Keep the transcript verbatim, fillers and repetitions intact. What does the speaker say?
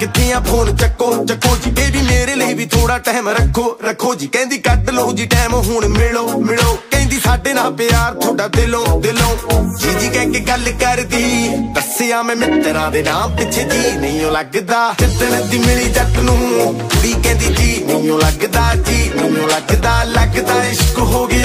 कितियां phone चको चको जी baby मेरे लिए भी थोड़ा टाइम रखो रखो जी कहती कट लो जी टाइम हुण मिलो मिलो कहती साडे नाल प्यार थोड़ा दिलों दिलों जी जी कह के गल करदी दस्सिया मैं मित्रा दे नाम पिछे जी नहीं लगदा जिद्दन दी मिली जट नूं कुड़ी कहती जी नहीं लगदा जी नहीं लगदा लगदा इश्क हो गया।